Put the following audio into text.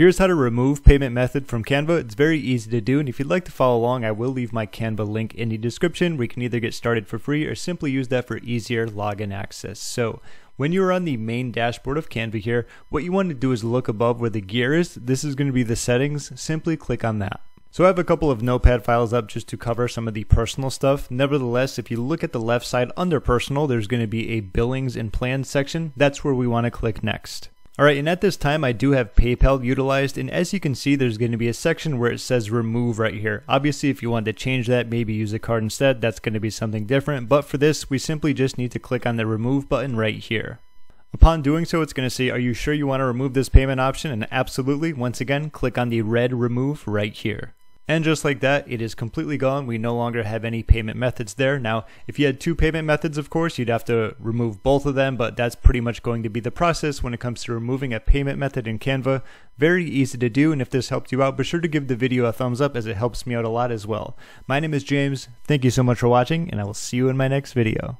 Here's how to remove payment method from Canva. It's very easy to do, and if you'd like to follow along, I will leave my Canva link in the description where you can either get started for free or simply use that for easier login access. So when you're on the main dashboard of Canva here, what you want to do is look above where the gear is. This is going to be the settings. Simply click on that. So I have a couple of notepad files up just to cover some of the personal stuff. Nevertheless, if you look at the left side under personal, there's going to be a billings and plans section. That's where we want to click next. All right, and at this time I do have PayPal utilized, and as you can see there's going to be a section where it says remove right here. Obviously if you want to change that, maybe use a card instead, that's going to be something different, but for this we simply just need to click on the remove button right here. Upon doing so, it's going to say, are you sure you want to remove this payment option? And absolutely, once again, click on the red remove right here. And just like that, it is completely gone. We no longer have any payment methods there. Now, if you had two payment methods, of course, you'd have to remove both of them, but that's pretty much going to be the process when it comes to removing a payment method in Canva. Very easy to do, and if this helped you out, be sure to give the video a thumbs up as it helps me out a lot as well. My name is James. Thank you so much for watching, and I will see you in my next video.